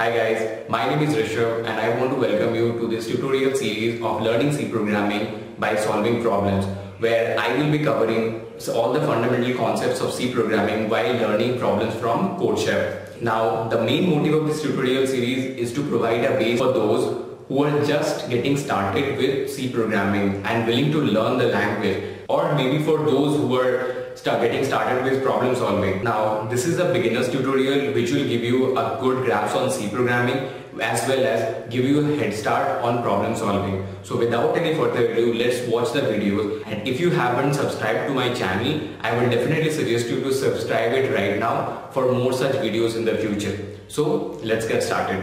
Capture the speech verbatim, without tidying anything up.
Hi guys, my name is Rishav and I want to welcome you to this tutorial series of learning C programming by solving problems, where I will be covering all the fundamental concepts of C programming while learning problems from CodeChef. Now, the main motive of this tutorial series is to provide a base for those who are just getting started with C programming and willing to learn the language, or maybe for those who are Start getting started with problem solving. Now, this is a beginner's tutorial which will give you a good grasp on C programming as well as give you a head start on problem solving. So without any further ado, let's watch the videos. And if you haven't subscribed to my channel, I will definitely suggest you to subscribe it right now for more such videos in the future. So let's get started.